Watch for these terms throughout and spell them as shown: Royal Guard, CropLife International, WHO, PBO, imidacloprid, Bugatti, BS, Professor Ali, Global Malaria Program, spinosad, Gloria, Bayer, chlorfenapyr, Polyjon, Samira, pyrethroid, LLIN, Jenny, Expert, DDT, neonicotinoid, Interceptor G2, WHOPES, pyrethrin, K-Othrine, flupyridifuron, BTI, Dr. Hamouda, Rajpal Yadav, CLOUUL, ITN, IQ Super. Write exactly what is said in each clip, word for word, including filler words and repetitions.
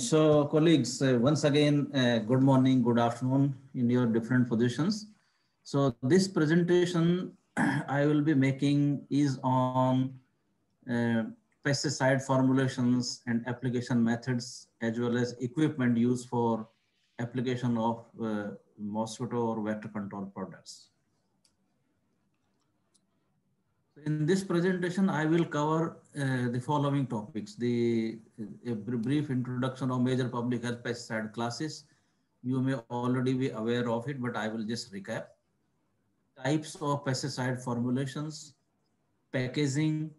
So colleagues, uh, once again, uh, good morning, good afternoon in your different positions. So this presentation I will be making is on uh, pesticide formulations and application methods, as well as equipment used for application of uh, mosquito or vector control products. In this presentation, I will cover uh, the following topics: the a brief introduction of major public health pesticide classes. You may already be aware of it, but I will just recap. Types of pesticide formulations, packaging,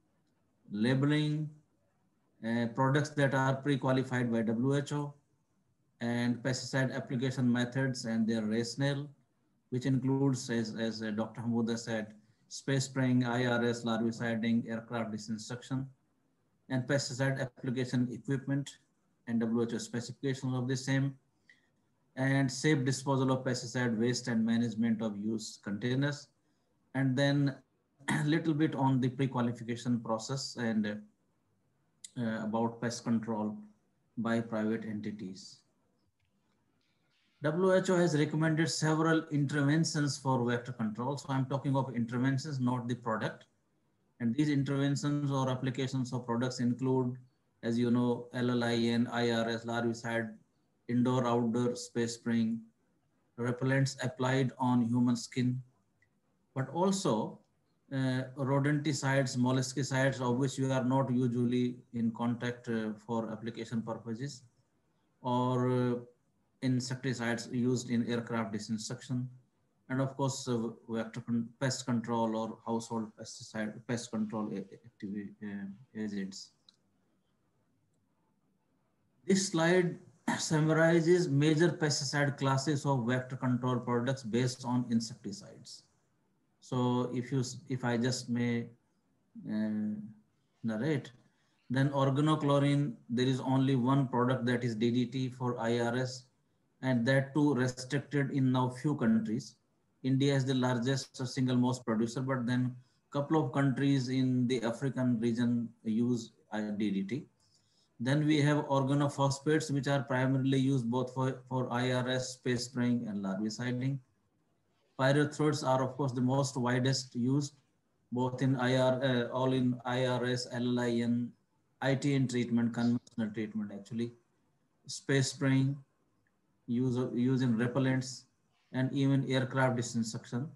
labeling, uh, products that are pre-qualified by W H O, and pesticide application methods and their rationale, which includes, as, as uh, Doctor Hamouda said, space spraying, I R S, larviciding, aircraft disinfection, and pesticide application equipment and W H O specifications of the same, and safe disposal of pesticide waste and management of used containers, and then a little bit on the pre-qualification process and uh, about pest control by private entities. W H O has recommended several interventions for vector control. So I'm talking of interventions, not the product. And these interventions or applications of products include, as you know, L L I N, I R S, larvicide, indoor, outdoor, space spraying, repellents applied on human skin, but also uh, rodenticides, molluscicides, of which you are not usually in contact uh, for application purposes, or uh, insecticides used in aircraft disinfection, and of course uh, vector con pest control or household pesticide pest control activity, uh, agents. This slide summarizes major pesticide classes of vector control products based on insecticides. So if you if I just may uh, narrate, then organochlorine, there is only one product, that is D D T for I R S. And that too restricted in now few countries. India is the largest or single most producer, but then a couple of countries in the African region use D D T. Then we have organophosphates, which are primarily used both for, for I R S, space spraying, and larviciding. Pyrethroids are of course the most widest used, both in I R, uh, all in I R S, L L I N, I T N treatment, conventional treatment actually, space spraying, use of using repellents, and even aircraft disinfection.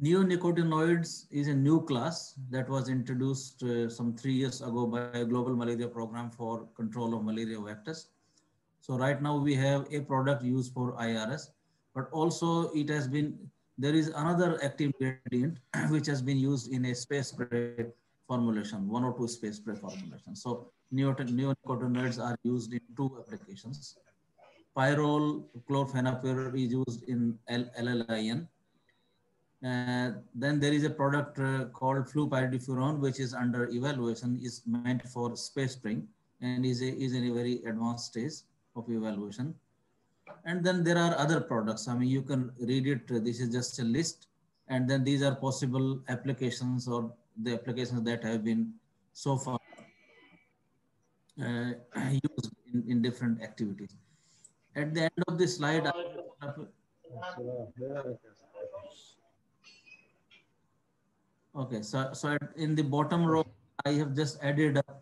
Neonicotinoids is a new class that was introduced uh, some three years ago by Global Malaria Program for control of malaria vectors. So right now we have a product used for I R S, but also it has been, there is another active ingredient which has been used in a space spray formulation, one or two space spray formulations. So neonicotinoids are used in two applications. Pyrrole, chlorfenapyr is used in L L I N. Uh, then there is a product uh, called flupyridifuron, which is under evaluation, is meant for space spraying, and is, a, is in a very advanced stage of evaluation. And then there are other products. I mean, you can read it. This is just a list. And then these are possible applications, or the applications that have been so far Uh, used in, in different activities. At the end of this slide, I will open up. Okay, so, so at, in the bottom row, I have just added up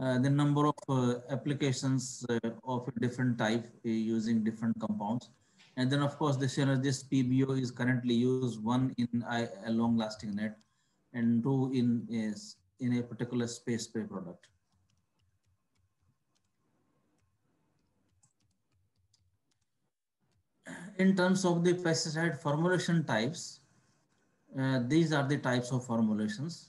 uh, the number of uh, applications uh, of a different type uh, using different compounds. And then, of course, the synergist P B O is currently used, one in I, a long-lasting net, and two in, uh, in a particular space spray product. In terms of the pesticide formulation types, uh, these are the types of formulations.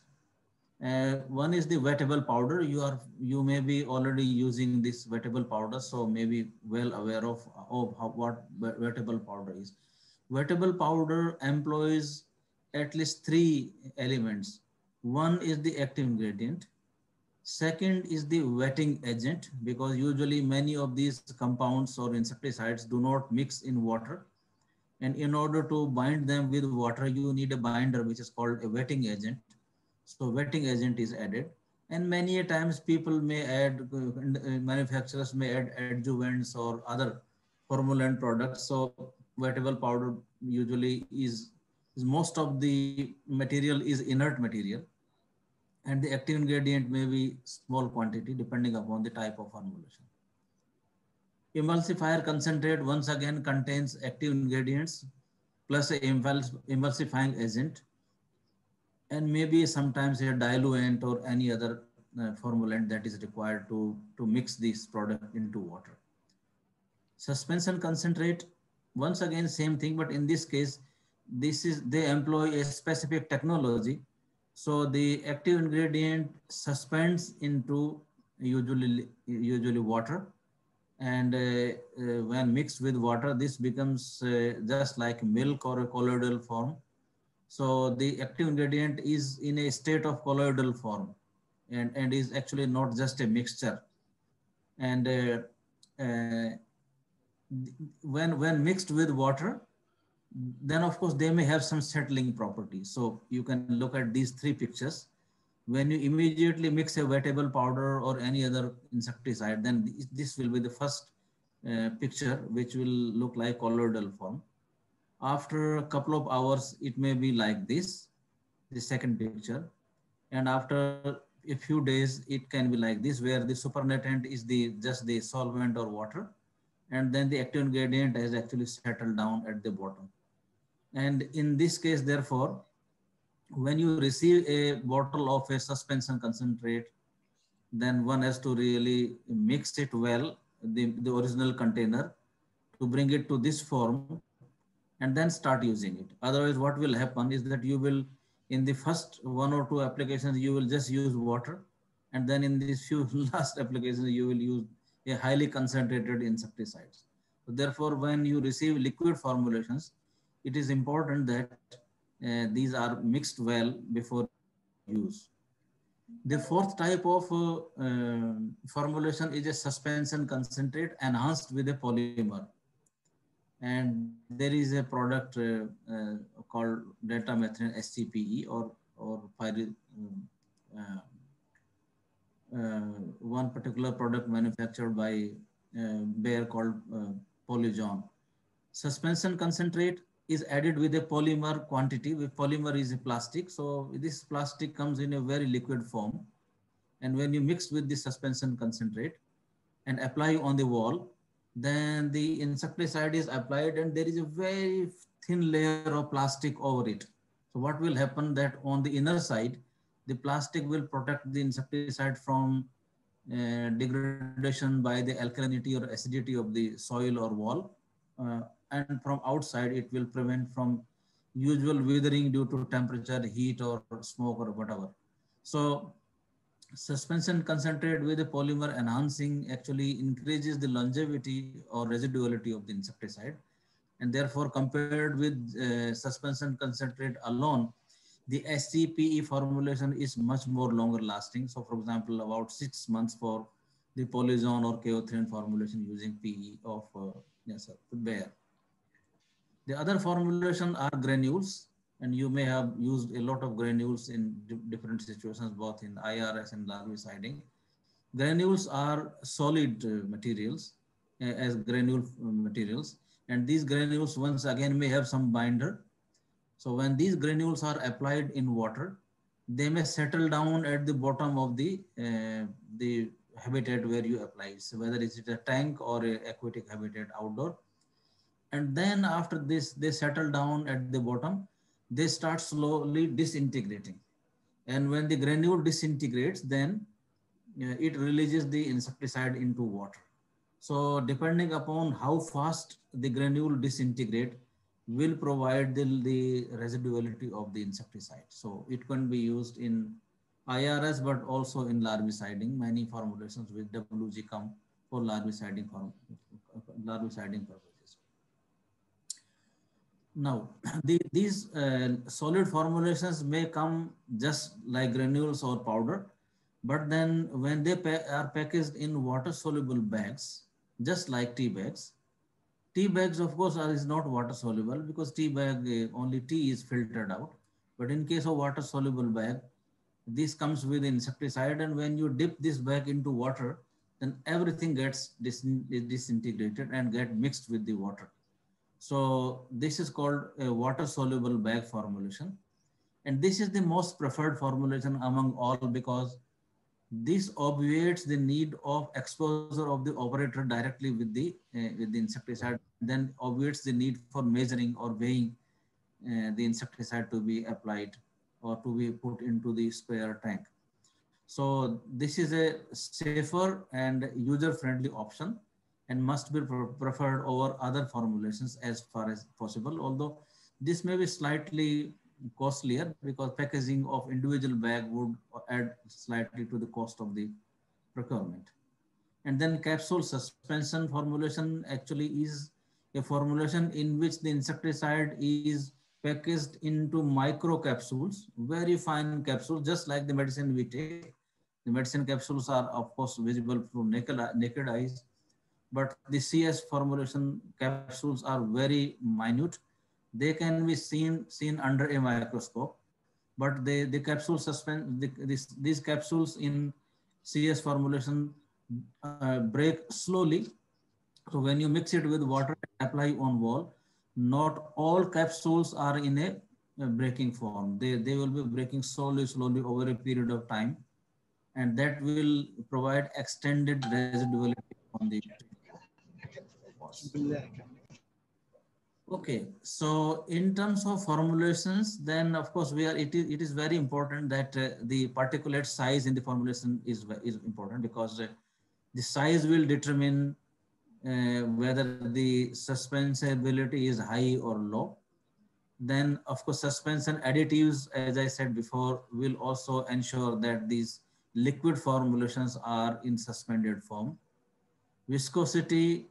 Uh, one is the wettable powder. You are you may be already using this wettable powder, so may be well aware of, of how, what wettable powder is. Wettable powder employs at least three elements. One is the active ingredient. Second is the wetting agent, because usually many of these compounds or insecticides do not mix in water. And in order to bind them with water, you need a binder, which is called a wetting agent. So wetting agent is added. And many a times people may add, manufacturers may add adjuvants or other formulant products. So vegetable powder usually is, is most of the material is inert material. And the active ingredient may be small quantity depending upon the type of formulation. Emulsifier concentrate once again contains active ingredients plus an emulsifying agent and maybe sometimes a diluent or any other uh, formulant that is required to, to mix this product into water. Suspension concentrate, once again same thing, but in this case, this is they employ a specific technology. So the active ingredient suspends into usually, usually water. And uh, uh, when mixed with water, this becomes uh, just like milk or a colloidal form. So the active ingredient is in a state of colloidal form and, and is actually not just a mixture. And uh, uh, when, when mixed with water, then of course they may have some settling property. So you can look at these three pictures. When you immediately mix a vegetable powder or any other insecticide, then this will be the first uh, picture, which will look like colloidal form. After a couple of hours, it may be like this, the second picture. And after a few days, it can be like this, where the supernatant is the just the solvent or water. And then the active ingredient has actually settled down at the bottom. And in this case, therefore, when you receive a bottle of a suspension concentrate, then one has to really mix it well, the, the original container, to bring it to this form and then start using it. Otherwise, what will happen is that you will, in the first one or two applications, you will just use water. And then in these few last applications, you will use a highly concentrated insecticides. So therefore, when you receive liquid formulations, it is important that Uh, these are mixed well before use. The fourth type of uh, uh, formulation is a suspension concentrate enhanced with a polymer. And there is a product uh, uh, called Delta Methane S C P E or, or pyri, um, uh, uh, one particular product manufactured by uh, Bayer called uh, Polyjon. Suspension concentrate is added with a polymer quantity. Polymer is a plastic. So this plastic comes in a very liquid form. And when you mix with the suspension concentrate and apply on the wall, then the insecticide is applied and there is a very thin layer of plastic over it. So what will happen that on the inner side, the plastic will protect the insecticide from uh, degradation by the alkalinity or acidity of the soil or wall. Uh, And from outside, it will prevent from usual withering due to temperature, heat, or smoke, or whatever. So suspension concentrate with a polymer enhancing actually increases the longevity or residuality of the insecticide. And therefore, compared with uh, suspension concentrate alone, the S C P E formulation is much more longer lasting. So for example, about six months for the Polyzone or K-Othrine formulation using P E of uh, yes, sir, Bayer. The other formulation are granules, and you may have used a lot of granules in different situations, both in I R S and larviciding. Granules are solid uh, materials uh, as granule materials, and these granules once again may have some binder. So when these granules are applied in water, they may settle down at the bottom of the, uh, the habitat where you apply. So whether it's a tank or an aquatic habitat outdoor. And then after this, they settle down at the bottom, they start slowly disintegrating. And when the granule disintegrates, then uh, it releases the insecticide into water. So depending upon how fast the granule disintegrate will provide the, the residuality of the insecticide. So it can be used in I R S, but also in larviciding, many formulations with W G come for larviciding, form, larviciding purpose. Now, the, these uh, solid formulations may come just like granules or powder, but then when they pa are packaged in water-soluble bags, just like tea bags, tea bags, of course, are, is not water-soluble because tea bag, uh, only tea is filtered out. But in case of water-soluble bag, This comes with insecticide, and when you dip this back into water, then everything gets dis disintegrated and get mixed with the water. So this is called a water-soluble bag formulation. And this is the most preferred formulation among all because this obviates the need of exposure of the operator directly with the, uh, with the insecticide, then obviates the need for measuring or weighing uh, the insecticide to be applied or to be put into the spare tank. So this is a safer and user-friendly option and must be preferred over other formulations as far as possible, although this may be slightly costlier because packaging of individual bag would add slightly to the cost of the procurement. And then capsule suspension formulation actually is a formulation in which the insecticide is packaged into micro capsules, very fine capsules, just like the medicine we take. The medicine capsules are of course visible through naked eyes, but the C S formulation capsules are very minute. They can be seen seen under a microscope, but they, the capsule suspend the, this, these capsules in C S formulation uh, break slowly. So when you mix it with water and apply on wall, not all capsules are in a, a breaking form. They they will be breaking slowly, slowly over a period of time, and that will provide extended residuality on the. Okay, so in terms of formulations, then of course we are. It is it is very important that uh, the particulate size in the formulation is is important because uh, the size will determine uh, whether the suspensibility is high or low. Then of course suspension additives, as I said before, will also ensure that these liquid formulations are in suspended form. Viscosity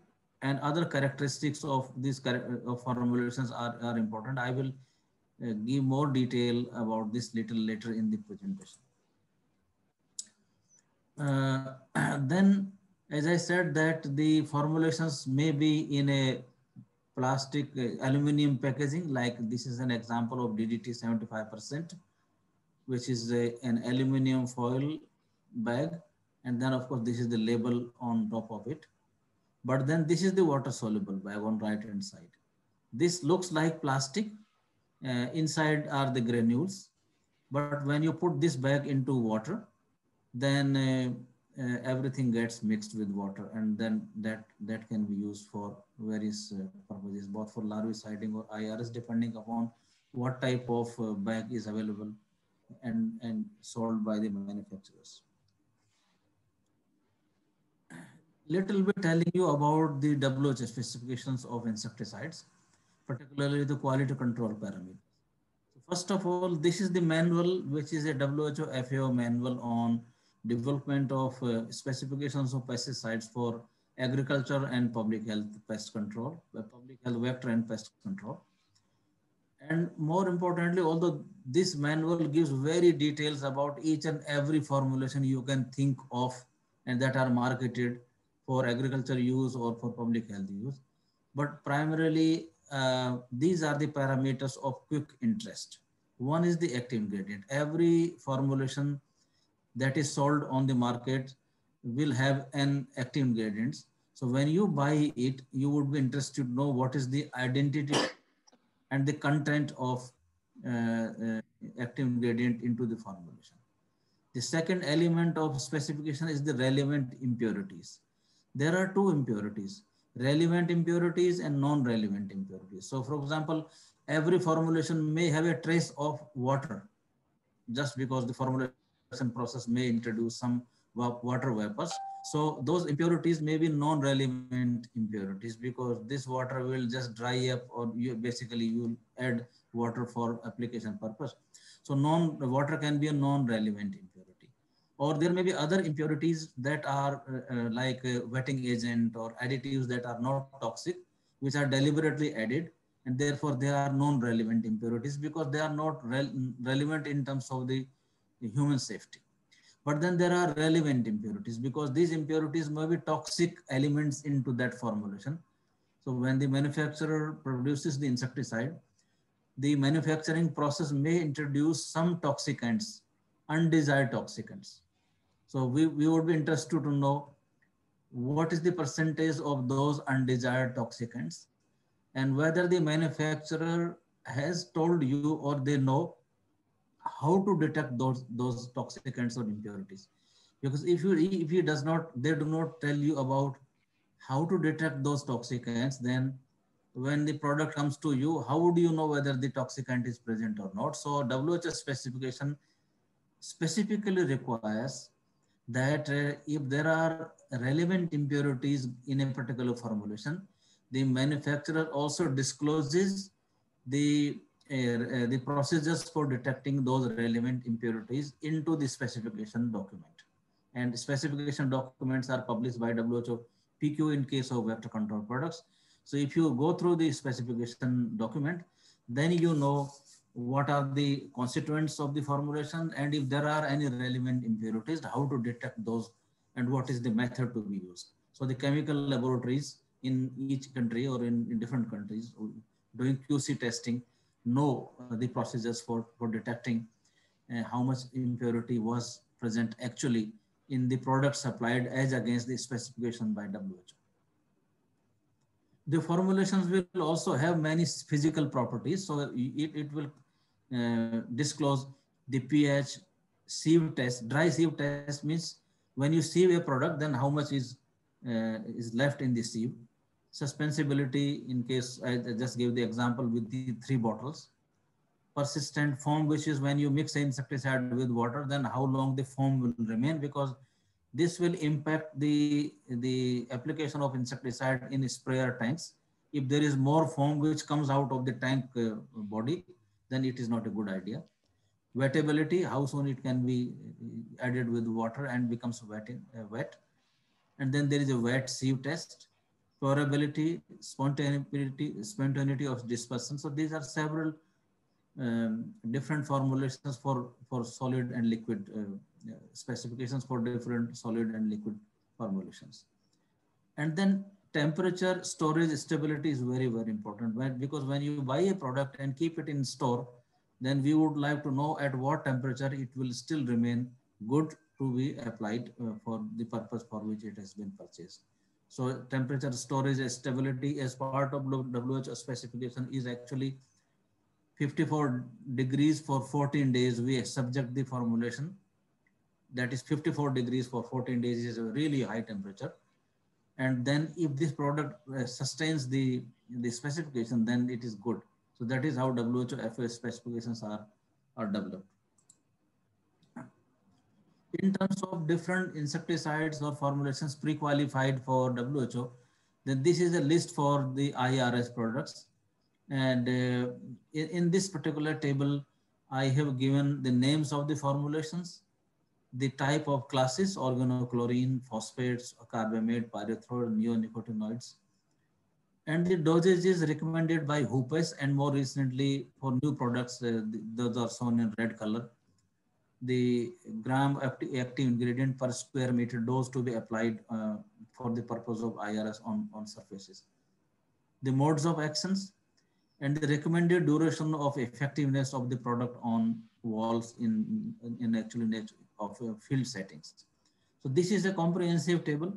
and other characteristics of these of formulations are, are important. I will uh, give more detail about this little later in the presentation. Uh, then, as I said, that the formulations may be in a plastic uh, aluminum packaging, like this is an example of D D T seventy-five percent, which is a, an aluminum foil bag. And then of course, this is the label on top of it. But then this is the water-soluble bag on right-hand side. This looks like plastic. Uh, inside are the granules. But when you put this bag into water, then uh, uh, everything gets mixed with water. And then that, that can be used for various uh, purposes, both for larviciding or I R S, depending upon what type of uh, bag is available and, and sold by the manufacturers. Little bit telling you about the W H O specifications of insecticides, particularly the quality control parameters. First of all, this is the manual, which is a W H O F A O manual on development of uh, specifications of pesticides for agriculture and public health pest control, public health vector and pest control. And more importantly, although this manual gives very details about each and every formulation you can think of and that are marketed for agriculture use or for public health use. But primarily, uh, these are the parameters of quick interest. One is the active ingredient. Every formulation that is sold on the market will have an active ingredient. So when you buy it, you would be interested to know what is the identity and the content of uh, uh, active ingredient into the formulation. The second element of specification is the relevant impurities. There are two impurities, relevant impurities and non-relevant impurities. So for example, every formulation may have a trace of water just because the formulation process may introduce some water vapors. So those impurities may be non-relevant impurities because this water will just dry up or you basically you'll add water for application purpose. So non water can be a non-relevant impurity. Or there may be other impurities that are uh, like a wetting agent or additives that are not toxic, which are deliberately added, and therefore they are non-relevant impurities because they are not re relevant in terms of the, the human safety. But then there are relevant impurities because these impurities may be toxic elements into that formulation. So when the manufacturer produces the insecticide, the manufacturing process may introduce some toxicants undesired toxicants. So we, we would be interested to know what is the percentage of those undesired toxicants and whether the manufacturer has told you or they know how to detect those, those toxicants or impurities. Because if you, if he does not, they do not tell you about how to detect those toxicants, then when the product comes to you, how would you know whether the toxicant is present or not? So W H O specification specifically requires that uh, if there are relevant impurities in a particular formulation, the manufacturer also discloses the, uh, uh, the procedures for detecting those relevant impurities into the specification document. And specification documents are published by W H O P Q in case of vector control products. So if you go through the specification document, then you know what are the constituents of the formulation and if there are any relevant impurities, how to detect those and what is the method to be used. So the chemical laboratories in each country or in, in different countries doing Q C testing know the procedures for, for detecting uh, how much impurity was present actually in the product supplied as against the specification by W H O. The formulations will also have many physical properties. So it, it will uh, disclose the pH, sieve test. Dry sieve test means when you sieve a product, then how much is, uh, is left in the sieve. Suspensibility in case, I, I just gave the example with the three bottles. Persistent foam, which is when you mix insecticide with water, then how long the foam will remain, because this will impact the, the application of insecticide in sprayer tanks. If there is more foam which comes out of the tank uh, body, then it is not a good idea. Wettability, how soon it can be added with water and becomes wet. In, uh, wet. And then there is a wet sieve test. Flowability, spontaneity, spontaneity of dispersion. So these are several Um, different formulations for, for solid and liquid, uh, specifications for different solid and liquid formulations. And then temperature, storage, stability is very, very important, right? Because when you buy a product and keep it in store, then we would like to know at what temperature it will still remain good to be applied uh, for the purpose for which it has been purchased. So temperature, storage, stability as part of W H O specification is actually fifty-four degrees for fourteen days, we subject the formulation. That is fifty-four degrees for fourteen days is a really high temperature. And then if this product uh, sustains the, the specification, then it is good. So that is how W H O F A O specifications are, are developed. In terms of different insecticides or formulations pre-qualified for W H O, then this is a list for the I R S products. And uh, in, in this particular table, I have given the names of the formulations, the type of classes, organochlorine, phosphates, carbamate, pyrethrin, neonicotinoids, and the dosage is recommended by WHOPES and more recently for new products, uh, the, those are shown in red color. The gram active, active ingredient per square meter dose to be applied uh, for the purpose of I R S on, on surfaces. The modes of actions, and the recommended duration of effectiveness of the product on walls in, in, in actually nature of uh, field settings. So this is a comprehensive table.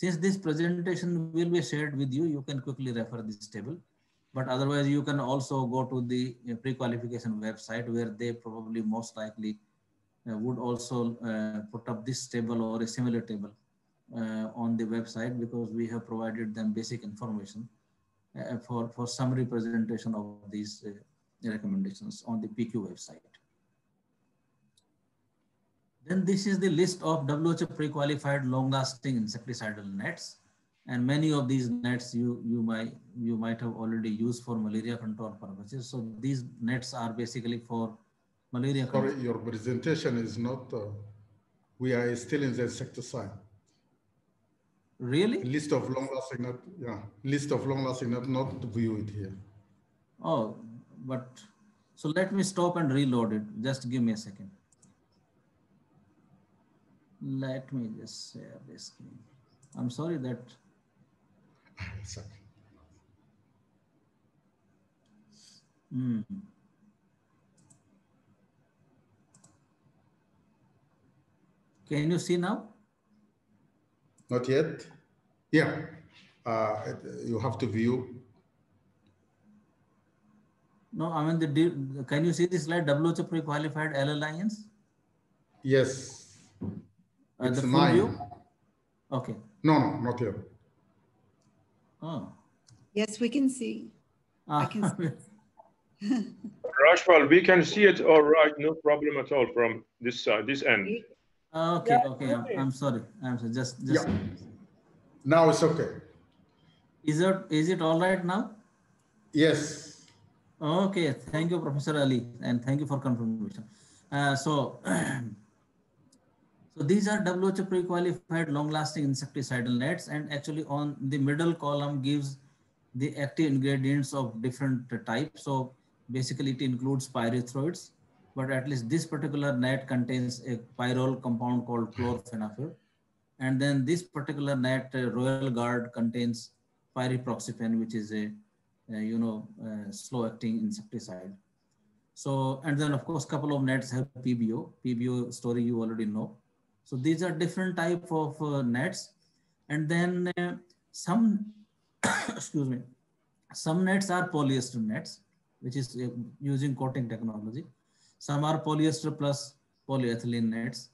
Since this presentation will be shared with you, you can quickly refer this table, but otherwise you can also go to the uh, pre-qualification website where they probably most likely uh, would also uh, put up this table or a similar table uh, on the website, because we have provided them basic information Uh, for, for summary presentation of these uh, recommendations on the P Q website. Then this is the list of W H O pre-qualified long-lasting insecticidal nets. And many of these nets you, you, might, you might have already used for malaria control purposes. So these nets are basically for malaria control. Sorry, your presentation is not, uh, we are still in the insecticide. Really? List of long-lasting, yeah. List of long-lasting, not, not view it here. Oh, but so let me stop and reload it. Just give me a second. Let me just share this screen. I'm sorry that. Sorry. Hmm. Can you see now? Not yet. Yeah, uh, you have to view. No, I mean, the, can you see this slide, W H O pre-qualified L L I Ns? Yes. Uh, it's the full view? Okay. No, no, not yet. Oh. Yes, we can see. Ah. I can see. Rajpal, we can see it all right, no problem at all from this side, this end. Okay, yeah, okay, I'm, I'm sorry. I'm sorry. Just, just. Yeah. Now it's okay. Is it, is it all right now? Yes. Okay, thank you, Professor Ali, and thank you for confirmation. Uh, so, so these are W H O pre-qualified long-lasting insecticidal nets, and actually on the middle column gives the active ingredients of different types. So basically it includes pyrethroids, but at least this particular net contains a pyrrole compound called chlorfenapyr. And then this particular net, uh, Royal Guard, contains pyriproxyfen, which is a Uh, you know, uh, slow-acting insecticide. So, and then of course, couple of nets have P B O. P B O story you already know. So these are different type of uh, nets. And then uh, some, excuse me, some nets are polyester nets, which is uh, using coating technology. Some are polyester plus polyethylene nets,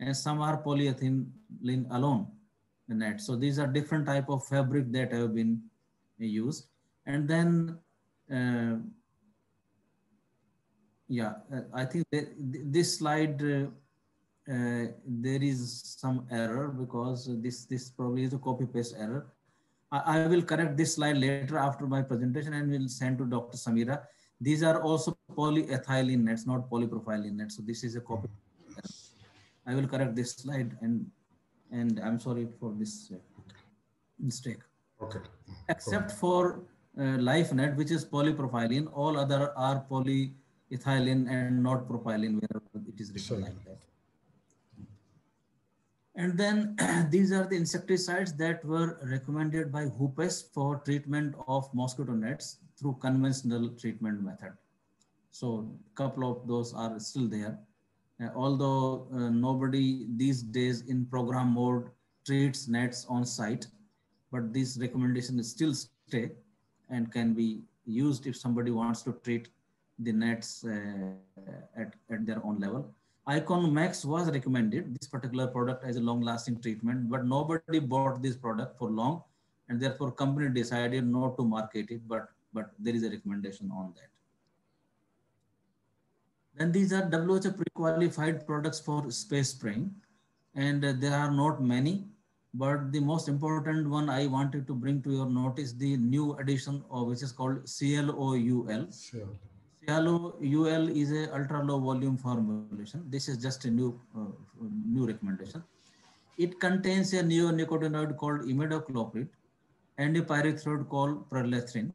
and some are polyethylene alone nets. So these are different type of fabric that have been uh, used. And then, uh, yeah, I think that this slide, uh, uh, there is some error because this, this probably is a copy paste error. I, I will correct this slide later after my presentation and will send to Doctor Samira. These are also polyethylene nets, not polypropylene nets. So this is a copy paste error. I will correct this slide and, and I'm sorry for this mistake. Okay. Except for Uh, life net, which is polypropylene, all other are polyethylene and not propylene, wherever it is written like that. And then these are the insecticides that were recommended by WHOPES for treatment of mosquito nets through conventional treatment method. So a couple of those are still there. Uh, although uh, nobody these days in program mode treats nets on site, but this recommendation is still stay. And can be used if somebody wants to treat the nets uh, at, at their own level. Icon Max was recommended, this particular product, as a long-lasting treatment, but nobody bought this product for long, and therefore company decided not to market it, but, but there is a recommendation on that. Then these are W H O pre-qualified products for space spraying, and uh, there are not many. But the most important one I wanted to bring to your notice, the new addition of which is called CLOUL. Sure. CLOUL is a ultra low volume formulation. This is just a new uh, new recommendation. It contains a neonicotinoid called imidacloprid and a pyrethroid called pyrethrin.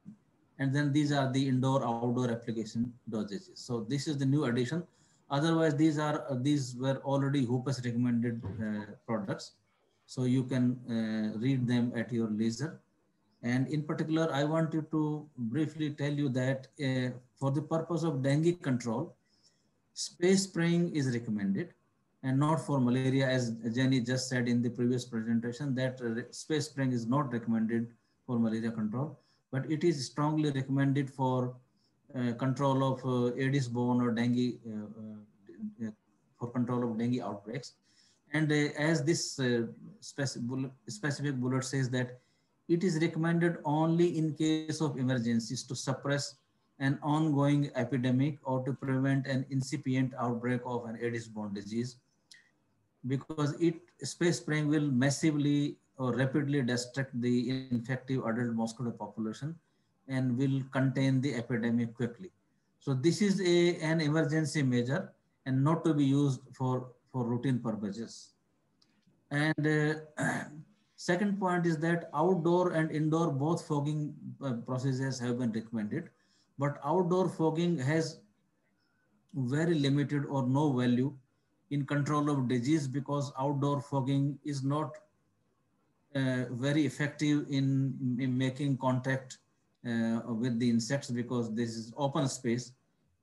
And then these are the indoor outdoor application dosages. So this is the new addition. Otherwise, these are uh, these were already WHOPES recommended uh, products. So you can uh, read them at your leisure. And in particular, I wanted to briefly tell you that uh, for the purpose of dengue control, space spraying is recommended and not for malaria, as Jenny just said in the previous presentation, that uh, space spraying is not recommended for malaria control, but it is strongly recommended for uh, control of uh, Aedes borne or dengue, uh, uh, for control of dengue outbreaks. And uh, as this uh, specific, bullet, specific bullet says that it is recommended only in case of emergencies to suppress an ongoing epidemic or to prevent an incipient outbreak of an Aedes-borne disease, because it space spraying will massively or rapidly destruct the infective adult mosquito population and will contain the epidemic quickly. So this is a, an emergency measure and not to be used for for routine purposes. And uh, second point is that outdoor and indoor both fogging uh, processes have been recommended, but outdoor fogging has very limited or no value in control of disease because outdoor fogging is not uh, very effective in, in making contact uh, with the insects because this is open space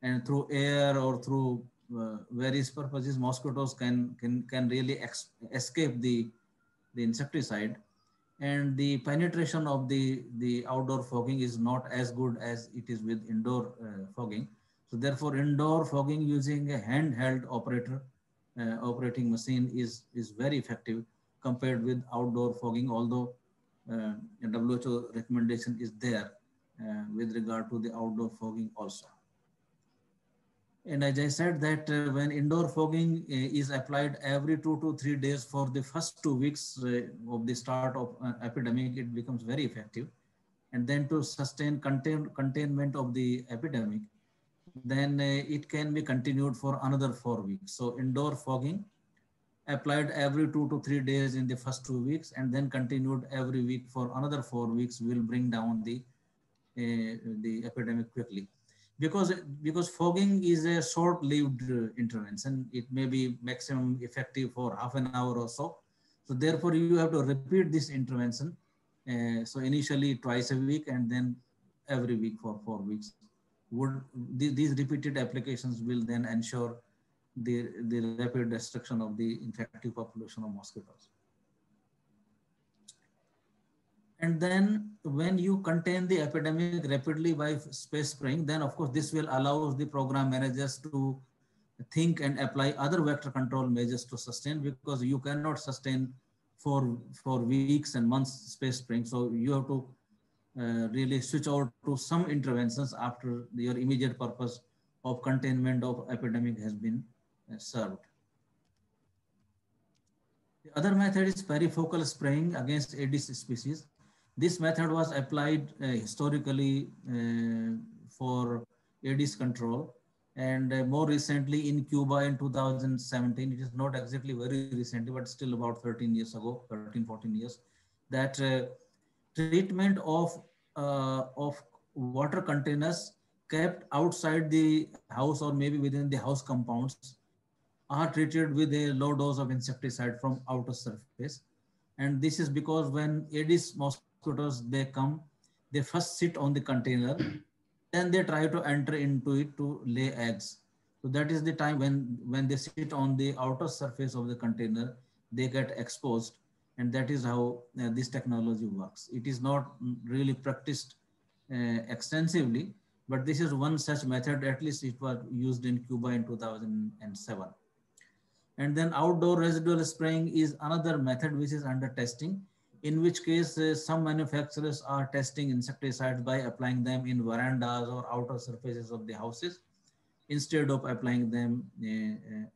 and through air or through uh, various purposes mosquitoes can can can really ex escape the the insecticide, and the penetration of the the outdoor fogging is not as good as it is with indoor uh, fogging. So therefore, indoor fogging using a handheld operator uh, operating machine is is very effective compared with outdoor fogging. Although uh, a W H O recommendation is there uh, with regard to the outdoor fogging also. And as I said that uh, when indoor fogging uh, is applied every two to three days for the first two weeks uh, of the start of uh, epidemic, it becomes very effective. And then to sustain contain containment of the epidemic, then uh, it can be continued for another four weeks. So indoor fogging applied every two to three days in the first two weeks and then continued every week for another four weeks will bring down the, uh, the epidemic quickly. Because, because fogging is a short-lived intervention. It may be maximum effective for half an hour or so. So therefore, you have to repeat this intervention. Uh, so initially twice a week and then every week for four weeks. Would, th these repeated applications will then ensure the, the rapid destruction of the infective population of mosquitoes. And then when you contain the epidemic rapidly by space spraying, then of course this will allow the program managers to think and apply other vector control measures to sustain, because you cannot sustain for, for weeks and months space spraying. So you have to uh, really switch out to some interventions after your immediate purpose of containment of epidemic has been uh, served. The other method is perifocal spraying against Aedes species. This method was applied uh, historically uh, for Aedes control, and uh, more recently in Cuba in two thousand seventeen, it is not exactly very recently, but still about thirteen years ago, thirteen, fourteen years, that uh, treatment of, uh, of water containers kept outside the house or maybe within the house compounds are treated with a low dose of insecticide from outer surface. And this is because when Aedes mosquitoes they come, they first sit on the container, then they try to enter into it to lay eggs. So that is the time when, when they sit on the outer surface of the container, they get exposed. And that is how uh, this technology works. It is not really practiced uh, extensively, but this is one such method. At least it was used in Cuba in two thousand seven. And then outdoor residual spraying is another method which is under testing, in which case uh, some manufacturers are testing insecticides by applying them in verandas or outer surfaces of the houses instead of applying them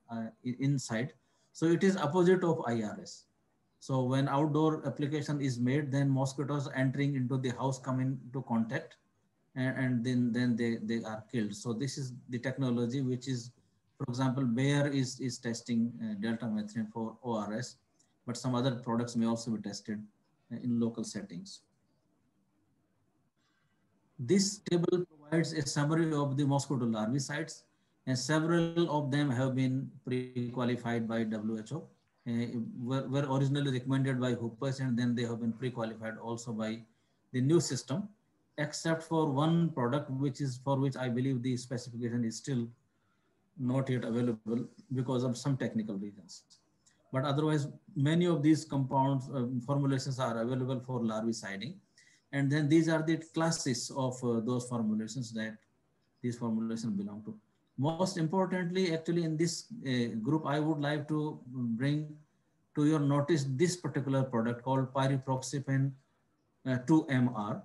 uh, uh, inside. So it is opposite of I R S. So when outdoor application is made, then mosquitoes entering into the house come into contact and, and then, then they, they are killed. So this is the technology which is, for example, Bayer is, is testing uh, Delta Methane for O R S, but some other products may also be tested in local settings. This table provides a summary of the mosquito larvicides, and several of them have been pre-qualified by W H O, uh, were, were originally recommended by HOPES, and then they have been pre-qualified also by the new system, except for one product which is for which I believe the specification is still not yet available because of some technical reasons. But otherwise, many of these compounds um, formulations are available for larviciding. And then these are the classes of uh, those formulations that these formulations belong to. Most importantly, actually in this uh, group, I would like to bring to your notice this particular product called pyriproxyfen uh, two M R,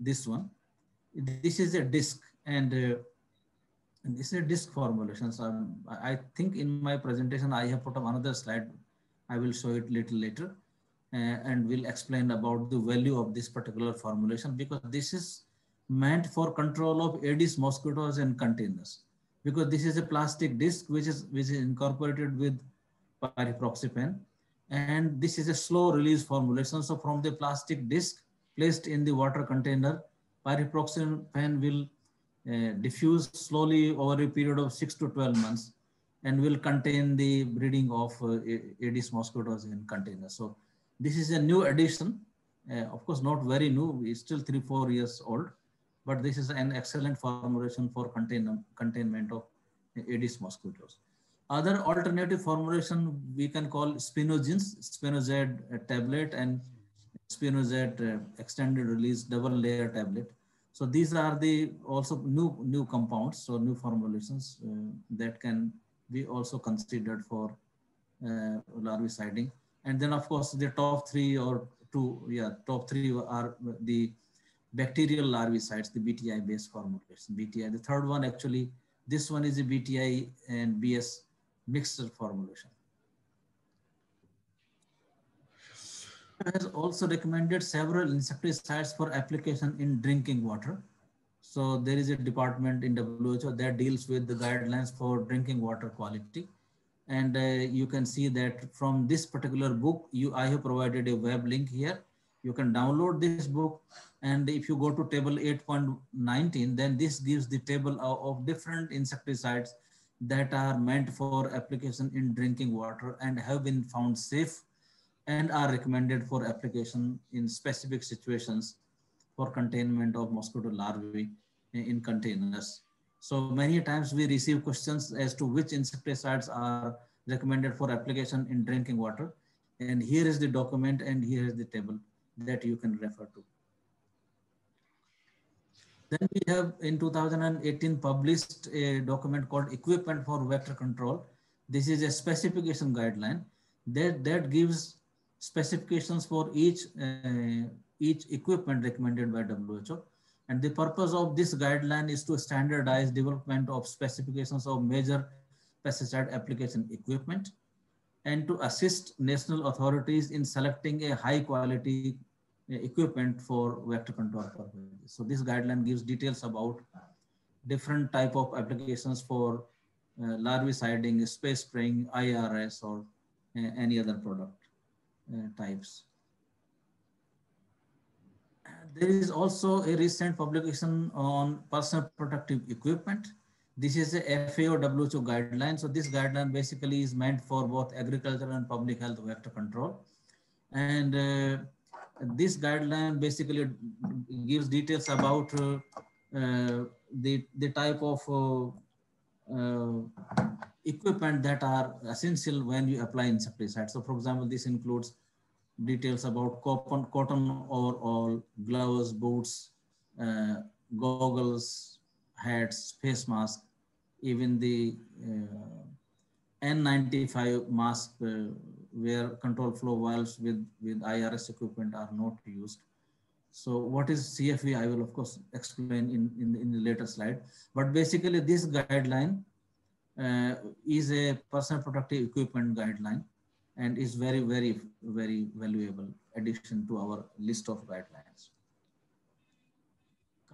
this one. This is a disc, and uh, this is a disc formulation. So um, I think in my presentation, I have put up another slide. I will show it little later uh, and will explain about the value of this particular formulation, because this is meant for control of Aedes mosquitoes in containers, because this is a plastic disc which is, which is incorporated with pyriproxyfen, and this is a slow release formulation. So from the plastic disc placed in the water container, pyriproxyfen will uh, diffuse slowly over a period of six to twelve months. And will contain the breeding of uh, Aedes mosquitoes in containers. So this is a new addition. Uh, of course, not very new. It's still three, four years old. But this is an excellent formulation for contain containment of Aedes mosquitoes. Other alternative formulation we can call spinogenes, spinosad tablet and spinosad extended release double layer tablet. So these are the also new new compounds, so new formulations uh, that can be also considered for uh, larviciding. And then of course the top three or two, yeah, top three are the bacterial larvicides, the B T I based formulation. B T I, the third one actually, this one is the B T I and B S mixture formulation. Has also recommended several insecticides for application in drinking water. So there is a department in W H O that deals with the guidelines for drinking water quality. And uh, you can see that from this particular book, you, I have provided a web link here. You can download this book. And if you go to table eight point nineteen, then this gives the table of, of different insecticides that are meant for application in drinking water and have been found safe and are recommended for application in specific situations for containment of mosquito larvae in containers. So many times we receive questions as to which insecticides are recommended for application in drinking water. And here is the document and here is the table that you can refer to. Then we have in two thousand eighteen published a document called Equipment for Vector Control. This is a specification guideline that, that gives specifications for each uh, each equipment recommended by W H O. And the purpose of this guideline is to standardize development of specifications of major pesticide application equipment and to assist national authorities in selecting a high quality equipment for vector control purposes. So this guideline gives details about different type of applications for uh, larviciding, space spraying, I R S or uh, any other product. Uh, types. There is also a recent publication on personal protective equipment. This is a F A O W H O guideline. So this guideline basically is meant for both agriculture and public health vector control. And uh, this guideline basically gives details about uh, uh, the, the type of uh, uh, equipment that are essential when you apply insecticide. So for example, this includes details about cotton, cotton overall, gloves, boots, uh, goggles, hats, face mask, even the uh, N ninety-five mask uh, where control flow valves with, with I R S equipment are not used. So what is C F V? I will of course explain in, in, in the later slide, but basically this guideline Uh, is a personal protective equipment guideline and is very, very, very valuable addition to our list of guidelines.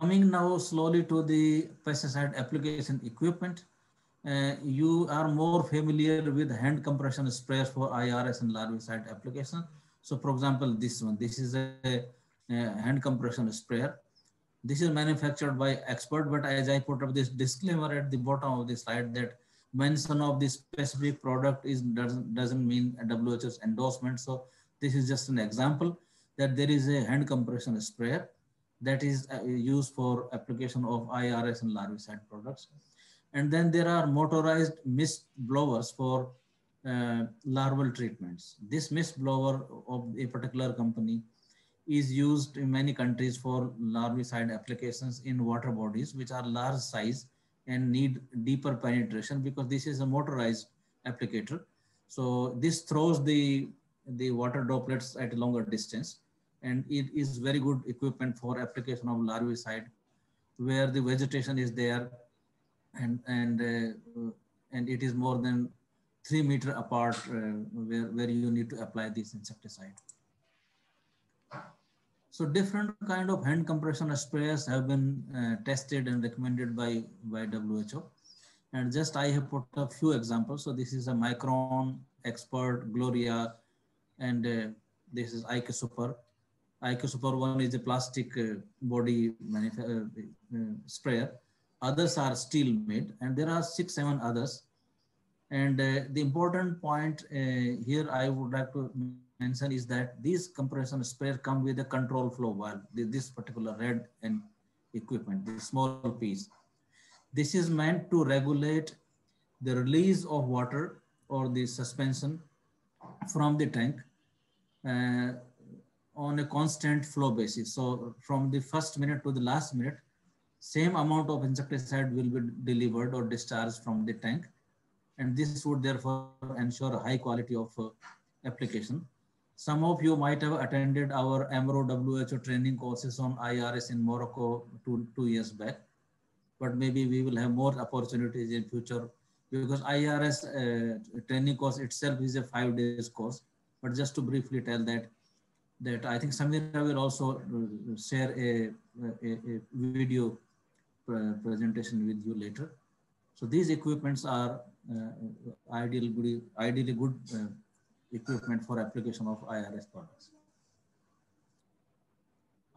Coming now slowly to the pesticide application equipment, uh, you are more familiar with hand compression sprayers for I R S and larvicide application. So for example, this one, this is a, a hand compression sprayer. This is manufactured by Expert, but as I put up this disclaimer at the bottom of the slide that mention of this specific product is doesn't, doesn't mean a W H O's endorsement. So this is just an example that there is a hand compression sprayer that is used for application of I R S and larvicide products. And then there are motorized mist blowers for uh, larval treatments. This mist blower of a particular company is used in many countries for larvicide applications in water bodies, which are large size and need deeper penetration because this is a motorized applicator. So this throws the, the water droplets at a longer distance. And it is very good equipment for application of larvicide where the vegetation is there and, and, uh, and it is more than three meter apart uh, where, where you need to apply this insecticide. So different kind of hand compression sprayers have been uh, tested and recommended by, by W H O. And just I have put a few examples. So this is a Micron, Expert, Gloria, and uh, this is I Q Super. I Q Super one is a plastic uh, body uh, uh, sprayer. Others are steel made and there are six, seven others. And uh, the important point uh, here I would like to mention is that these compression sprayers come with a control flow valve, this particular red and equipment, this small piece. This is meant to regulate the release of water or the suspension from the tank uh, on a constant flow basis. So from the first minute to the last minute, same amount of insecticide will be delivered or discharged from the tank. And this would therefore ensure a high quality of uh, application. Some of you might have attended our AMRO W H O training courses on I R S in Morocco two, two years back, but maybe we will have more opportunities in future because I R S uh, training course itself is a five days course. But just to briefly tell that, that I think Samira will also share a, a, a video presentation with you later. So these equipments are uh, ideally good, ideally good uh, equipment for application of I R S products.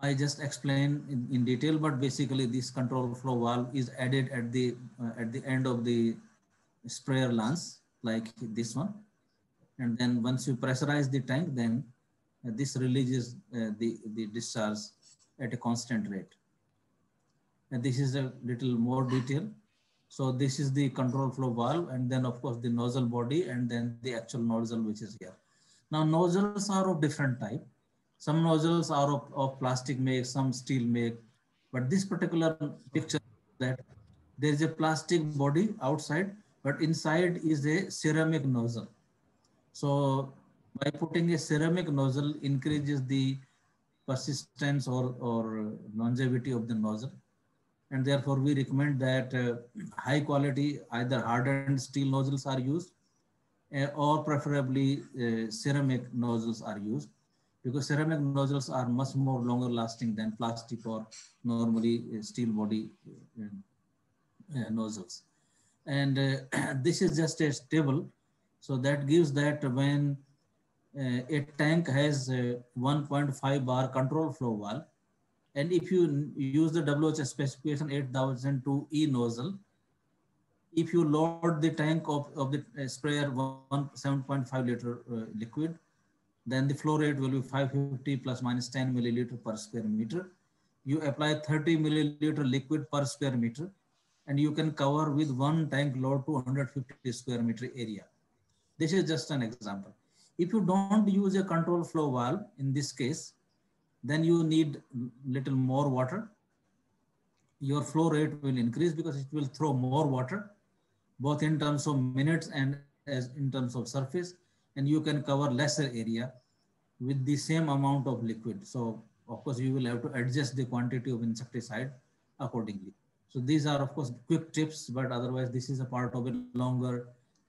I just explained in, in detail, but basically this control flow valve is added at the uh, at the end of the sprayer lance, like this one. And then once you pressurize the tank, then uh, this releases uh, the, the discharge at a constant rate. And this is a little more detail. So this is the control flow valve, and then of course the nozzle body, and then the actual nozzle which is here. Now nozzles are of different type. Some nozzles are of, of plastic make, some steel make, but this particular picture that there is a plastic body outside, but inside is a ceramic nozzle. So by putting a ceramic nozzle increases the persistence or, or longevity of the nozzle. And therefore, we recommend that uh, high quality, either hardened steel nozzles are used uh, or preferably uh, ceramic nozzles are used, because ceramic nozzles are much more longer lasting than plastic or normally uh, steel body uh, uh, nozzles. And uh, this is just a table. So that gives that when uh, a tank has a one point five bar control flow valve, and if you use the W H O specification eight thousand two E nozzle, if you load the tank of, of the sprayer seven point five liter uh, liquid, then the flow rate will be five hundred fifty plus minus ten milliliter per square meter. You apply thirty milliliter liquid per square meter, and you can cover with one tank load to one hundred fifty square meter area. This is just an example. If you don't use a control flow valve in this case, then you need little more water. Your flow rate will increase because it will throw more water, both in terms of minutes and as in terms of surface, and you can cover lesser area with the same amount of liquid. So of course you will have to adjust the quantity of insecticide accordingly. So these are of course quick tips, but otherwise this is a part of a longer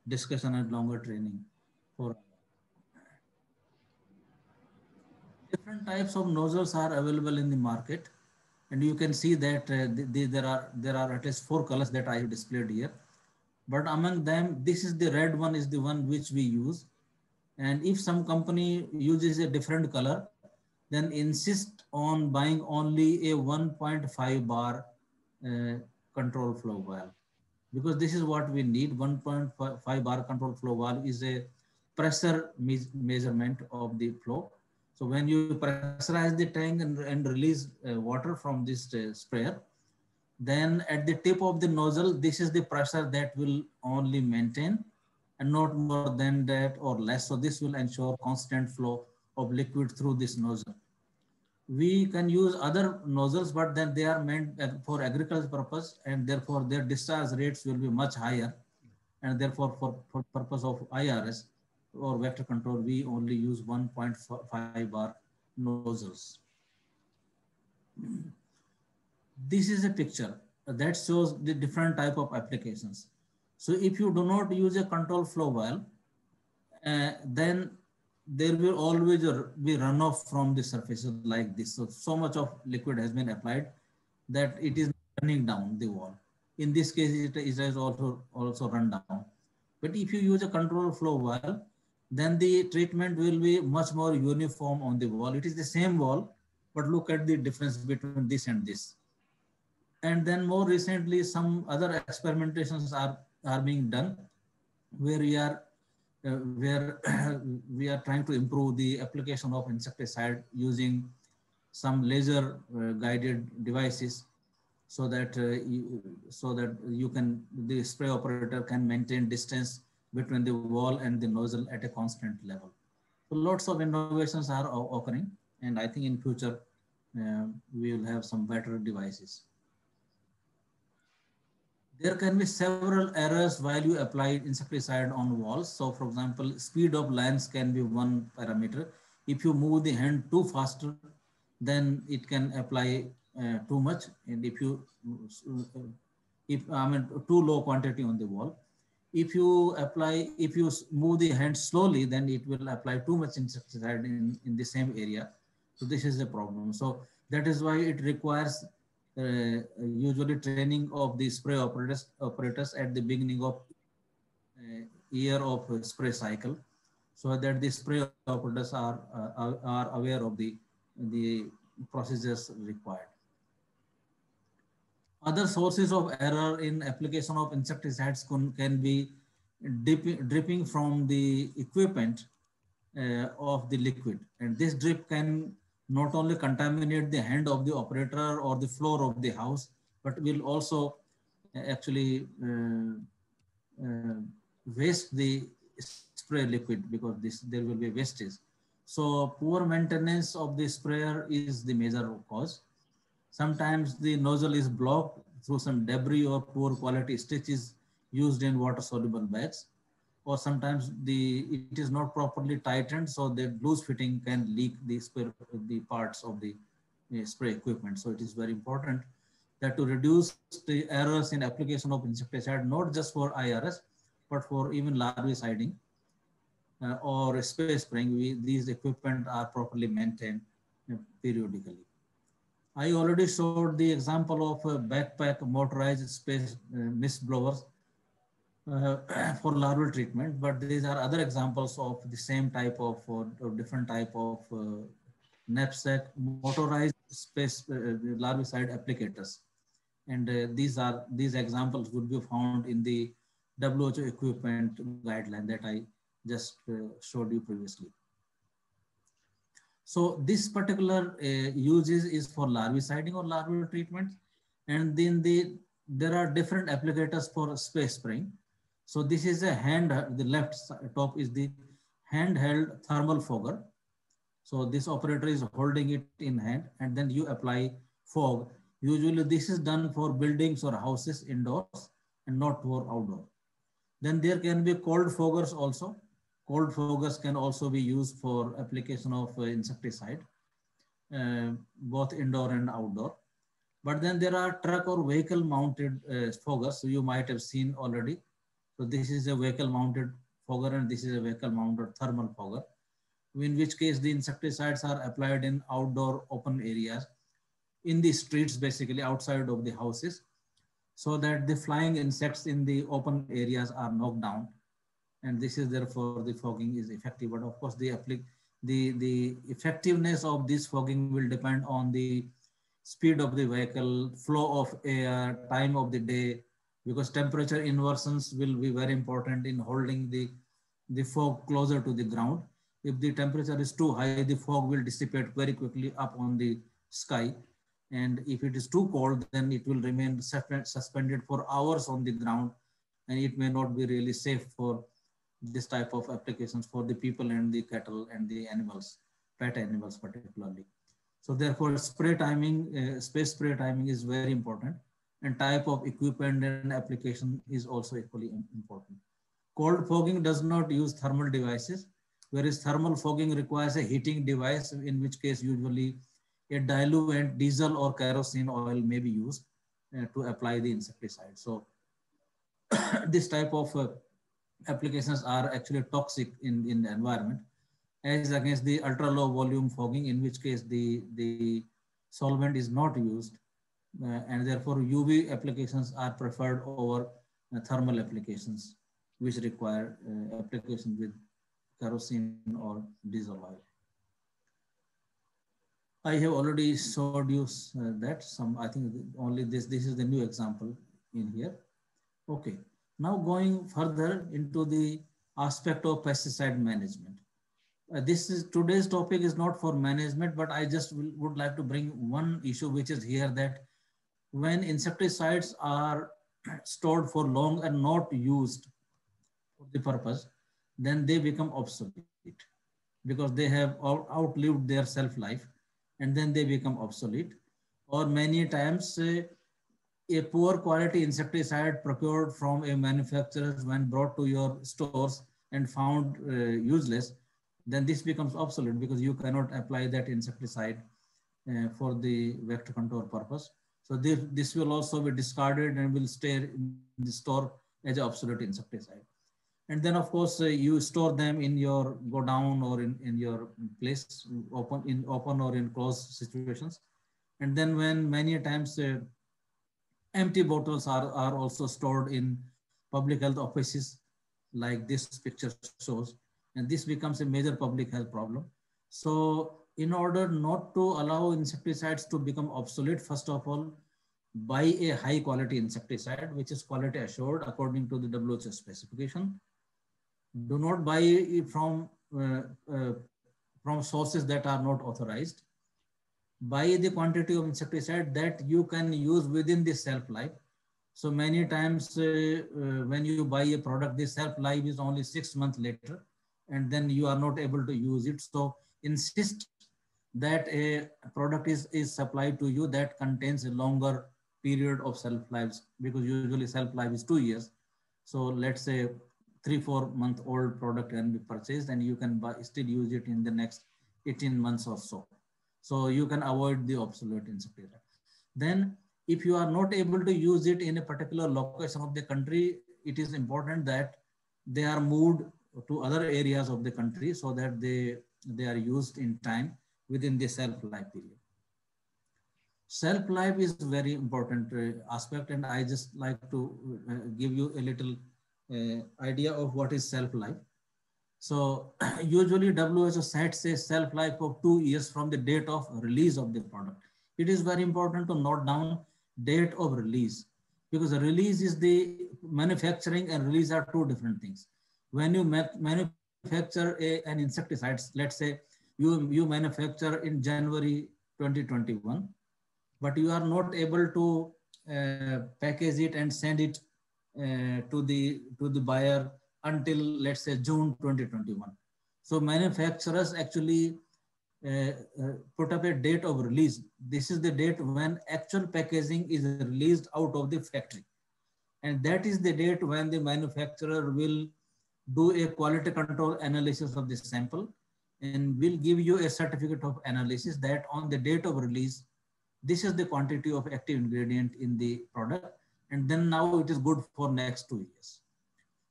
discussion and longer training for. Different types of nozzles are available in the market, and you can see that uh, the, the, there are there are at least four colors that I have displayed here. But among them, this is the red one is the one which we use, and if some company uses a different color, then insist on buying only a one point five bar uh, control flow valve, because this is what we need. one point five bar control flow valve is a pressure me measurement of the flow. So when you pressurize the tank and, and release uh, water from this uh, sprayer, then at the tip of the nozzle, this is the pressure that will only maintain and not more than that or less. So this will ensure constant flow of liquid through this nozzle. We can use other nozzles, but then they are meant for agricultural purpose, and therefore their discharge rates will be much higher. And therefore for, for purpose of I R S, or vector control, we only use one point five bar nozzles. This is a picture that shows the different type of applications. So if you do not use a control flow valve, uh, then there will always be runoff from the surfaces like this. So, so much of liquid has been applied that it is running down the wall. In this case, it, it has also, also run down. But if you use a control flow valve, then the treatment will be much more uniform on the wall. It is the same wall, but look at the difference between this and this. And then more recently, some other experimentations are, are being done where we are, uh, where we are trying to improve the application of insecticide using some laser uh, guided devices. so that uh, you, so that you can, the spray operator can maintain distance between the wall and the nozzle at a constant level. So lots of innovations are occurring, and I think in future uh, we will have some better devices. There can be several errors while you apply insecticide on walls. So for example, speed of lines can be one parameter. If you move the hand too faster, then it can apply uh, too much. And if you, if I mean too low quantity on the wall, if you apply, if you move the hand slowly, then it will apply too much insecticide in, in the same area. So this is a problem. So that is why it requires Uh, usually training of the spray operators, operators at the beginning of uh, year of uh, spray cycle, so that the spray operators are, uh, are aware of the, the procedures required. Other sources of error in application of insecticides can, can be dip, dripping from the equipment uh, of the liquid, and this drip can not only contaminate the hand of the operator or the floor of the house, but will also actually uh, uh, waste the spray liquid, because this, there will be wastage. So poor maintenance of the sprayer is the major cause. Sometimes the nozzle is blocked through some debris or poor quality stitches used in water-soluble bags, or sometimes the it is not properly tightened, so the loose fitting can leak the spare, the parts of the uh, spray equipment. So it is very important that to reduce the errors in application of insecticide, not just for I R S, but for even larviciding uh, or spray spraying, we, these equipment are properly maintained uh, periodically. I already showed the example of uh, backpack motorized space uh, mist blowers Uh, for larval treatment, but these are other examples of the same type of or, or different type of uh, knapsack motorized space uh, larvicide applicators, and uh, these are these examples would be found in the W H O equipment guideline that I just uh, showed you previously. So this particular uh, uses is for larviciding or larval treatment, and then the there are different applicators for space spraying. So this is a hand, the left top is the handheld thermal fogger. So this operator is holding it in hand, and then you apply fog. Usually this is done for buildings or houses indoors and not for outdoor. Then there can be cold foggers also. Cold foggers can also be used for application of insecticide, uh, both indoor and outdoor. But then there are truck or vehicle mounted uh, foggers, so you might have seen already. So this is a vehicle mounted fogger, and this is a vehicle mounted thermal fogger, in which case the insecticides are applied in outdoor open areas, in the streets, basically outside of the houses, so that the flying insects in the open areas are knocked down. And this is therefore the fogging is effective. But of course, the, the, the effectiveness of this fogging will depend on the speed of the vehicle, flow of air, time of the day, because temperature inversions will be very important in holding the, the fog closer to the ground. If the temperature is too high, the fog will dissipate very quickly up on the sky. And if it is too cold, then it will remain suspended for hours on the ground. And it may not be really safe for this type of applications for the people and the cattle and the animals, pet animals particularly. So therefore, spray timing, uh, space spray timing is very important, and type of equipment and application is also equally important. Cold fogging does not use thermal devices, whereas thermal fogging requires a heating device, in which case usually a diluent, diesel or kerosene oil may be used uh, to apply the insecticide. So this type of uh, applications are actually toxic in, in the environment, as against the ultra low volume fogging, in which case the, the solvent is not used, uh, and therefore U V applications are preferred over uh, thermal applications, which require uh, application with kerosene or diesel oil. I have already showed you uh, that some, I think only this, this is the new example in here. Okay, now going further into the aspect of pesticide management. Uh, this is today's topic is not for management, but I just will, would like to bring one issue which is here, that when insecticides are stored for long and not used for the purpose, then they become obsolete because they have outlived their shelf life, and then they become obsolete. Or many times uh, a poor quality insecticide procured from a manufacturer when brought to your stores and found uh, useless, then this becomes obsolete because you cannot apply that insecticide uh, for the vector control purpose. So this, this will also be discarded and will stay in the store as an obsolete insecticide. And then of course uh, you store them in your godown or in, in your place, open, in open or in closed situations. And then when many times uh, empty bottles are, are also stored in public health offices like this picture shows, and this becomes a major public health problem. So in order not to allow insecticides to become obsolete, first of all, buy a high quality insecticide, which is quality assured according to the W H O specification. Do not buy from, uh, uh, from sources that are not authorized. Buy the quantity of insecticide that you can use within the shelf life. So many times uh, uh, when you buy a product, the shelf life is only six months later, and then you are not able to use it. So insist that a product is, is supplied to you that contains a longer period of shelf lives, because usually shelf life is two years. So let's say three, four month old product can be purchased and you can buy, still use it in the next eighteen months or so. So you can avoid the obsolete insecticide. Then if you are not able to use it in a particular location of the country, it is important that they are moved to other areas of the country so that they, they are used in time within the shelf life period. Shelf life is very important uh, aspect, and I just like to uh, give you a little uh, idea of what is shelf life. So usually W H O sets a shelf life of two years from the date of release of the product. It is very important to note down date of release, because release is the manufacturing and release are two different things. When you manufacture a, an insecticide, let's say you, you manufacture in January twenty twenty-one, but you are not able to uh, package it and send it uh, to, the, to the buyer until, let's say, June twenty twenty-one. So manufacturers actually uh, uh, put up a date of release. This is the date when actual packaging is released out of the factory. And that is the date when the manufacturer will do a quality control analysis of this sample and will give you a certificate of analysis that on the date of release, this is the quantity of active ingredient in the product, and then now it is good for next two years.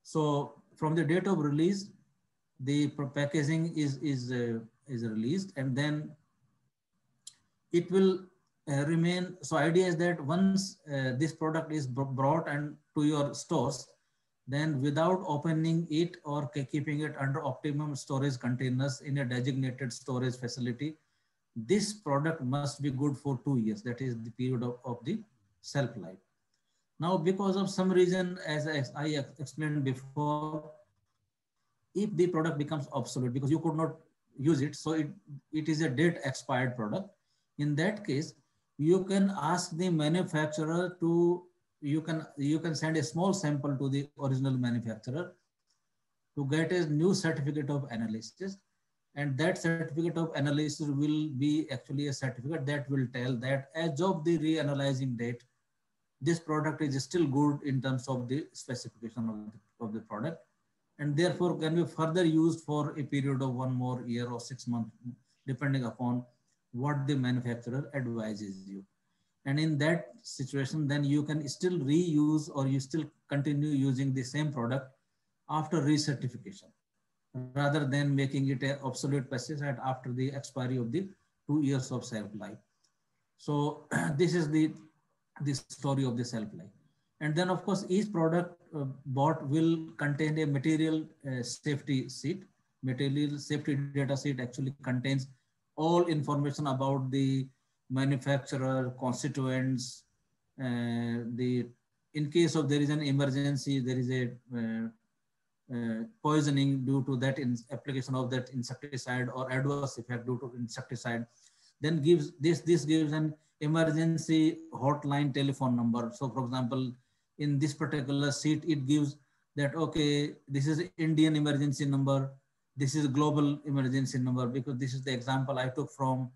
So from the date of release, the packaging is, is, uh, is released, and then it will uh, remain. So idea is that once uh, this product is brought and to your stores, then without opening it or keeping it under optimum storage containers in a designated storage facility, this product must be good for two years. That is the period of, of the shelf life. Now, because of some reason, as I explained before, if the product becomes obsolete because you could not use it, so it, it is a date expired product. In that case, you can ask the manufacturer to You can, you can send a small sample to the original manufacturer to get a new certificate of analysis. And that certificate of analysis will be actually a certificate that will tell that as of the reanalyzing date, this product is still good in terms of the specification of the, of the product, and therefore can be further used for a period of one more year or six months, depending upon what the manufacturer advises you. And in that situation, then you can still reuse or you still continue using the same product after recertification, rather than making it an obsolete pesticide after the expiry of the two years of shelf life. So this is the, the story of the shelf life. And then of course, each product uh, bought will contain a material uh, safety sheet. Material safety data sheet actually contains all information about the manufacturer, constituents, uh, the, in case of there is an emergency, there is a uh, uh, poisoning due to that in application of that insecticide or adverse effect due to insecticide, then gives this this gives an emergency hotline telephone number. So for example, in this particular sheet, it gives that, okay, this is Indian emergency number, this is global emergency number, because this is the example I took from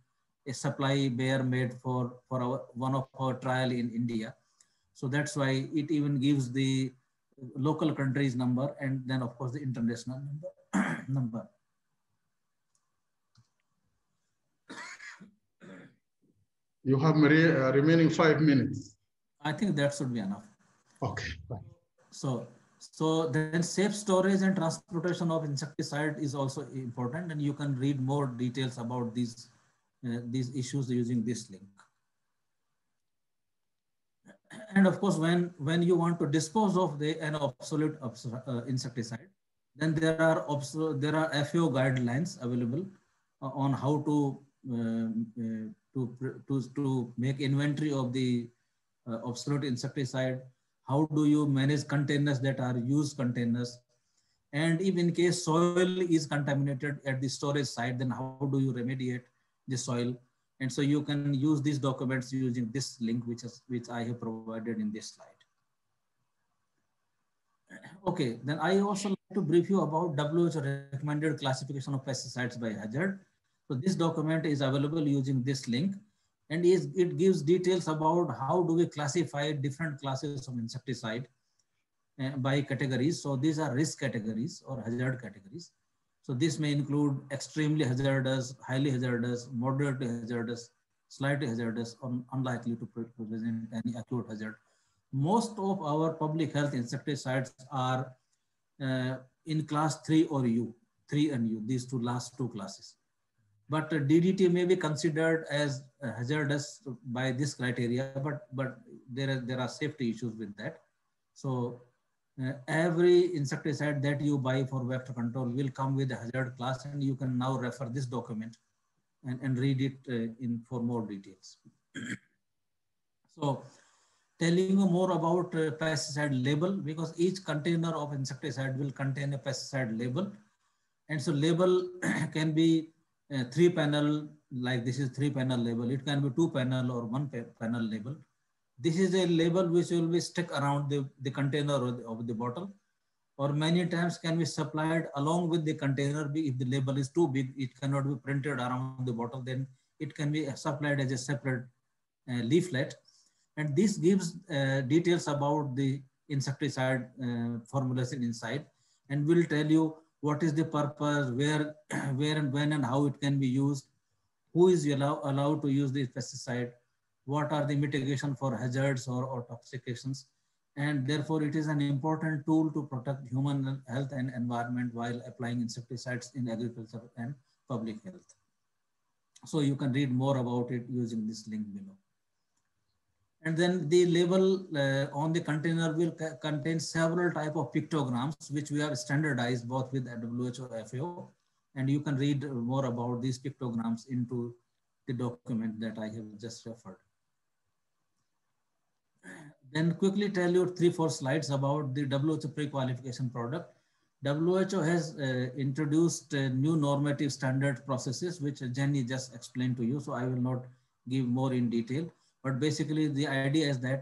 a supply Bayer made for, for our, one of our trial in India. So that's why it even gives the local countries number, and then of course the international number. number. You have re uh, remaining five minutes. I think that should be enough. Okay. So, so then safe storage and transportation of insecticide is also important, and you can read more details about these, uh, these issues using this link. And of course, when, when you want to dispose of the, an obsolete uh, insecticide, then there are, there are F A O guidelines available uh, on how to uh, uh, To, to, to make inventory of the uh, obsolete insecticide, how do you manage containers that are used containers, and if in case soil is contaminated at the storage site, then how do you remediate the soil? And so you can use these documents using this link, which is which I have provided in this slide. Okay, then I also like to brief you about W H O recommended classification of pesticides by hazard. So this document is available using this link, and is, it gives details about how do we classify different classes of insecticide uh, by categories. So these are risk categories or hazard categories. So this may include extremely hazardous, highly hazardous, moderately hazardous, slightly hazardous, or unlikely to present any acute hazard. Most of our public health insecticides are uh, in class three or U, three and U, these two last two classes. But D D T may be considered as hazardous by this criteria, but but there are there are safety issues with that. So uh, every insecticide that you buy for vector control will come with a hazard class, and you can now refer this document and and read it uh, in for more details. So, telling you more about uh, pesticide label, because each container of insecticide will contain a pesticide label, and so label can be Uh, three panel, like this is three panel label. It can be two panel or one pa panel label. This is a label which will be stuck around the, the container or the, of the bottle, or many times can be supplied along with the container. If the label is too big, it cannot be printed around the bottle, then it can be supplied as a separate uh, leaflet. And this gives uh, details about the insecticide uh, formulation inside, and will tell you what is the purpose, where, where and when and how it can be used, who is allow, allowed to use this pesticide, what are the mitigation for hazards or, or toxications, and therefore it is an important tool to protect human health and environment while applying insecticides in agriculture and public health. So you can read more about it using this link below. And then the label uh, on the container will ca contain several type of pictograms, which we have standardized both with W H O and F A O. And you can read more about these pictograms into the document that I have just referred. Then quickly tell you three, four slides about the W H O pre-qualification product. W H O has uh, introduced uh, new normative standard processes, which Jenny just explained to you. So I will not give more in detail. But basically, the idea is that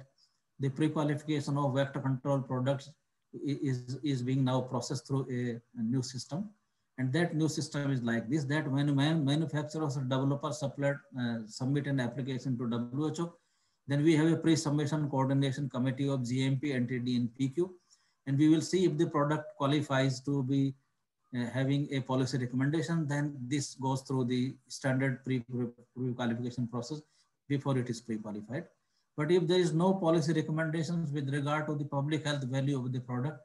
the pre-qualification of vector control products is, is being now processed through a, a new system. And that new system is like this, that when manufacturers or developers supply, uh, submit an application to W H O, then we have a pre-submission coordination committee of G M P, N T D, and P Q. And we will see if the product qualifies to be uh, having a policy recommendation, then this goes through the standard pre-qualification process before it is pre-qualified. But if there is no policy recommendations with regard to the public health value of the product,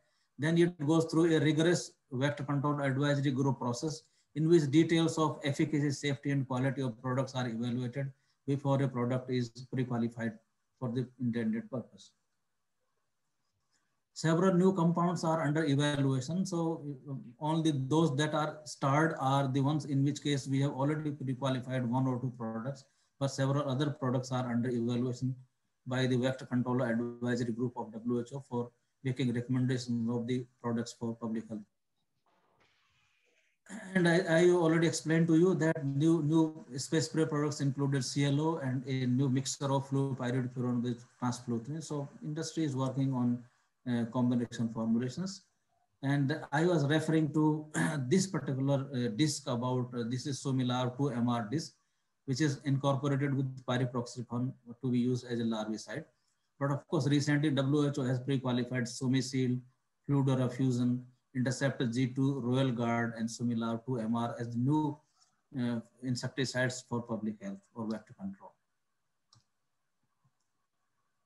then it goes through a rigorous vector control advisory group process in which details of efficacy, safety, and quality of products are evaluated before a product is pre-qualified for the intended purpose. Several new compounds are under evaluation. So only those that are starred are the ones in which case we have already pre-qualified one or two products, but several other products are under evaluation by the Vector Control Advisory Group of W H O for making recommendations of the products for public health. And I, I already explained to you that new new space spray products included C L O and a new mixture of flupyridifuron with pyrethrin. So industry is working on uh, combination formulations. And I was referring to this particular uh, disc about uh, this is similar to M R disc, which is incorporated with pyriproxyfen to be used as a larvicide. But of course, recently W H O has pre-qualified Somicil, Fludorafusin, Interceptor G two, Royal Guard, and similar to M R as new uh, insecticides for public health or vector control.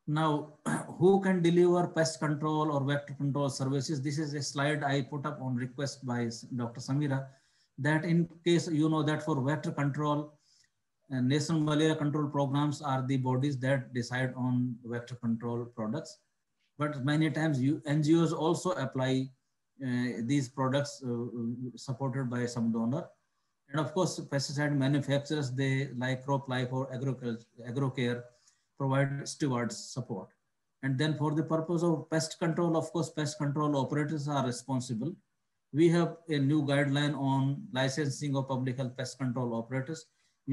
Now, who can deliver pest control or vector control services? This is a slide I put up on request by Doctor Samira, that in case you know that for vector control, uh, national malaria control programs are the bodies that decide on vector control products. But many times you, N G Os also apply Uh, these products uh, supported by some donor. And of course, pesticide manufacturers, they like Crop Life or AgroCare, provide stewards support. And then for the purpose of pest control, of course, pest control operators are responsible. We have a new guideline on licensing of public health pest control operators.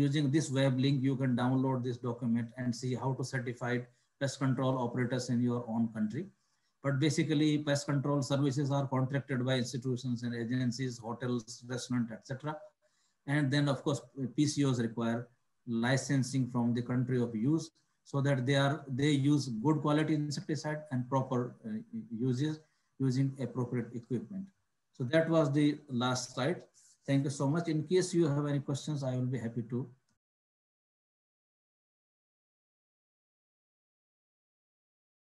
Using this web link, you can download this document and see how to certify pest control operators in your own country. But basically, pest control services are contracted by institutions and agencies, hotels, restaurants, et cetera. And then, of course, P C Os require licensing from the country of use so that they are they use good quality insecticide and proper uh, uses using appropriate equipment. So that was the last slide. Thank you so much. In case you have any questions, I will be happy to